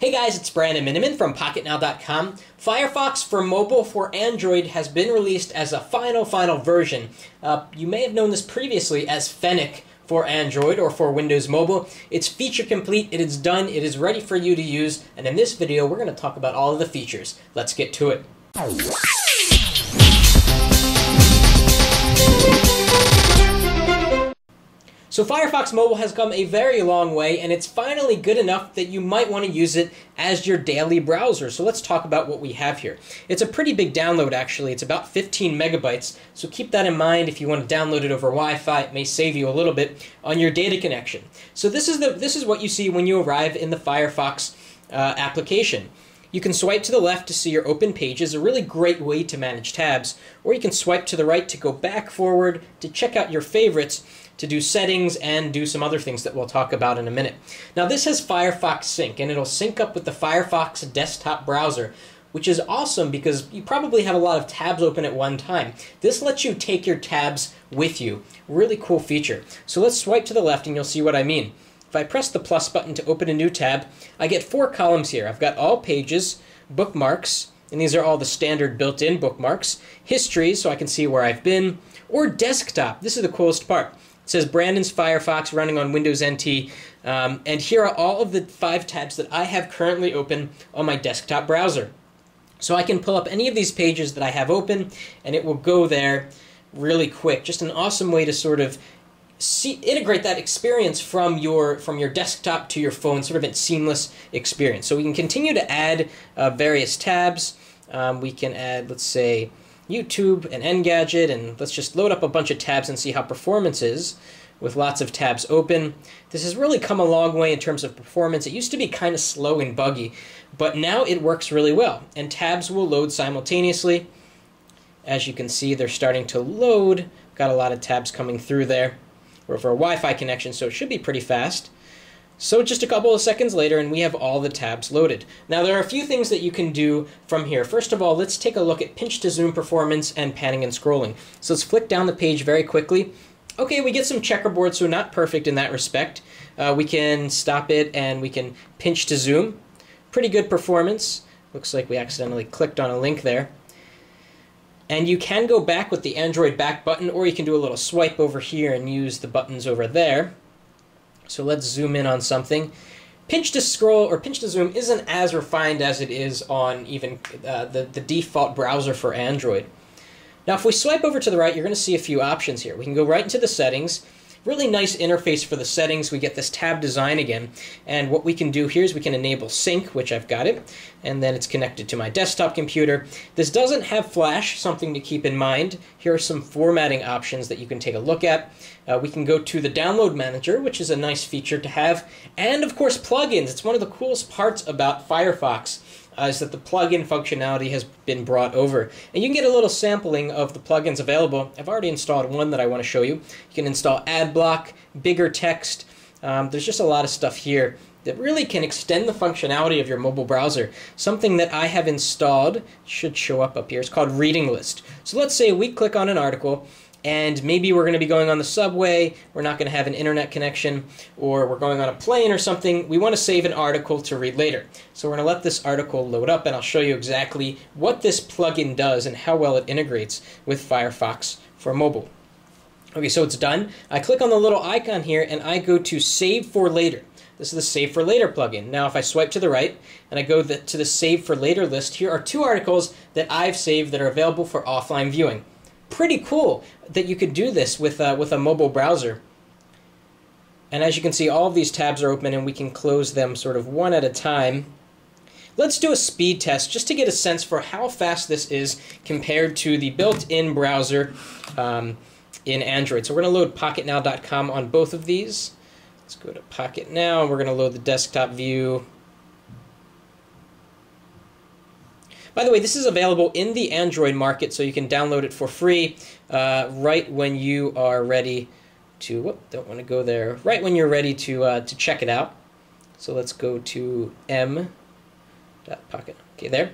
Hey guys, it's Brandon Miniman from Pocketnow.com. Firefox for mobile for Android has been released as a final version. You may have known this previously as Fennec for Android or for Windows Mobile. It's feature complete, it is done, it is ready for you to use, and in this video we're going to talk about all of the features. Let's get to it. So Firefox Mobile has come a very long way, and it's finally good enough that you might want to use it as your daily browser. So let's talk about what we have here. It's a pretty big download, actually. It's about 15 megabytes, so keep that in mind if you want to download it over Wi-Fi. It may save you a little bit on your data connection. So this is what you see when you arrive in the Firefox application. You can swipe to the left to see your open pages, a really great way to manage tabs, or you can swipe to the right to go back forward, to check out your favorites, to do settings, and do some other things that we'll talk about in a minute. Now this has Firefox Sync, and it'll sync up with the Firefox desktop browser, which is awesome because you probably have a lot of tabs open at one time. This lets you take your tabs with you. Really cool feature. So let's swipe to the left and you'll see what I mean. If I press the plus button to open a new tab, I get four columns here. I've got all pages, bookmarks, and these are all the standard built-in bookmarks, history, so I can see where I've been, or desktop. This is the coolest part. It says Brandon's Firefox running on Windows NT, and here are all of the 5 tabs that I have currently open on my desktop browser. So I can pull up any of these pages that I have open, and it will go there really quick. Just an awesome way to sort of integrate that experience from your desktop to your phone, sort of a seamless experience. So we can continue to add various tabs. We can add, let's say, YouTube and Engadget, and let's just load up a bunch of tabs and see how performance is with lots of tabs open. This has really come a long way in terms of performance. It used to be kind of slow and buggy, but now it works really well, and tabs will load simultaneously. As you can see, they're starting to load. Got a lot of tabs coming through there. We're over a Wi-Fi connection, so it should be pretty fast. So just a couple of seconds later, and we have all the tabs loaded. Now there are a few things that you can do from here. First of all, let's take a look at pinch to zoom performance and panning and scrolling. So let's flick down the page very quickly. Okay, we get some checkerboard, so not perfect in that respect. We can stop it, and we can pinch to zoom. Pretty good performance. Looks like we accidentally clicked on a link there. And you can go back with the Android back button, or you can do a little swipe over here and use the buttons over there. So let's zoom in on something. Pinch to scroll or pinch to zoom isn't as refined as it is on even the default browser for Android. Now if we swipe over to the right, you're going to see a few options here. We can go right into the settings. Really nice interface for the settings. We get this tab design again, and what we can do here is we can enable sync, which I've got it, and then it's connected to my desktop computer. This doesn't have flash, something to keep in mind. Here are some formatting options that you can take a look at. We can go to the download manager, which is a nice feature to have, and of course plugins. It's one of the coolest parts about Firefox. Is that the plugin functionality has been brought over. And you can get a little sampling of the plugins available. I've already installed one that I want to show you. You can install AdBlock, bigger text. There's just a lot of stuff here that really can extend the functionality of your mobile browser. Something that I have installed should show up here. It's called Reading List. So let's say we click on an article, and maybe we're going to be going on the subway, we're not going to have an internet connection, or we're going on a plane or something. We want to save an article to read later. So we're going to let this article load up, and I'll show you exactly what this plugin does and how well it integrates with Firefox for mobile. Okay, so it's done. I click on the little icon here, and I go to Save for Later. This is the Save for Later plugin. Now if I swipe to the right and I go to the Save for Later list, here are 2 articles that I've saved that are available for offline viewing. Pretty cool that you could do this with a mobile browser. And as you can see, all of these tabs are open, and we can close them sort of one at a time. Let's do a speed test just to get a sense for how fast this is compared to the built-in browser in Android. So we're going to load pocketnow.com on both of these. Let's go to Pocketnow, and we're going to load the desktop view. By the way, this is available in the Android market, so you can download it for free right when you are ready to. Whoop, don't want to go there. Right when you're ready to check it out. So let's go to m.pocket. Okay, there.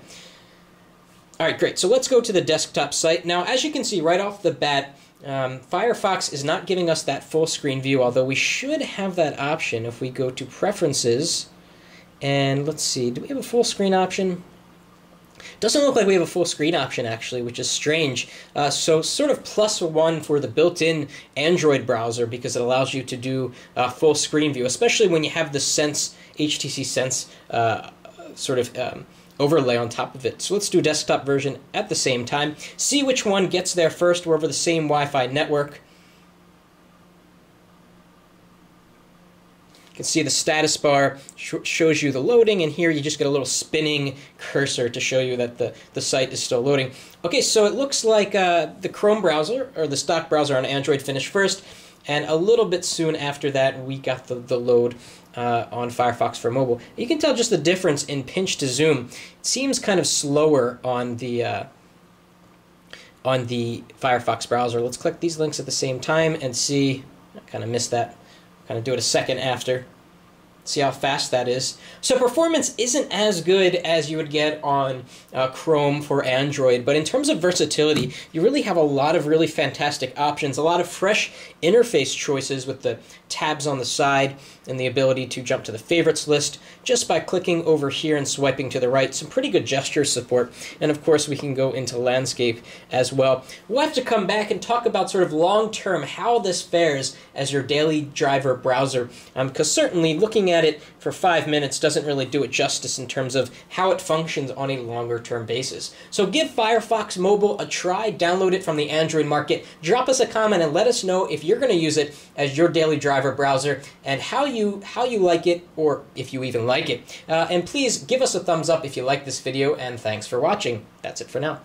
All right, great. So let's go to the desktop site. Now, as you can see right off the bat, Firefox is not giving us that full screen view, although we should have that option if we go to Preferences And let's see, do we have a full screen option? Doesn't look like we have a full screen option, actually, which is strange. So sort of +1 for the built-in Android browser, because it allows you to do full screen view, especially when you have the Sense, HTC Sense sort of overlay on top of it. So let's do desktop version at the same time. See which one gets there first. We're over the same Wi-Fi network. You can see the status bar shows you the loading, and here you just get a little spinning cursor to show you that the site is still loading. Okay, so it looks like the Chrome browser, or the stock browser on Android, finished first, and a little bit soon after that we got the load on Firefox for mobile. You can tell just the difference in pinch to zoom. It seems kind of slower on the Firefox browser. Let's click these links at the same time and see. I kind of missed that. Kind of do it a second after. See how fast that is. So performance isn't as good as you would get on Chrome for Android, but in terms of versatility, you really have a lot of really fantastic options, a lot of fresh interface choices with the tabs on the side and the ability to jump to the favorites list just by clicking over here and swiping to the right. Some pretty good gesture support. And of course, we can go into landscape as well. We'll have to come back and talk about sort of long-term how this fares as your daily driver browser, because certainly looking at it for 5 minutes doesn't really do it justice in terms of how it functions on a longer-term basis. So give Firefox Mobile a try, download it from the Android market, drop us a comment and let us know if you're going to use it as your daily driver browser and how you like it, or if you even like it. And please give us a thumbs up if you like this video, and thanks for watching. That's it for now.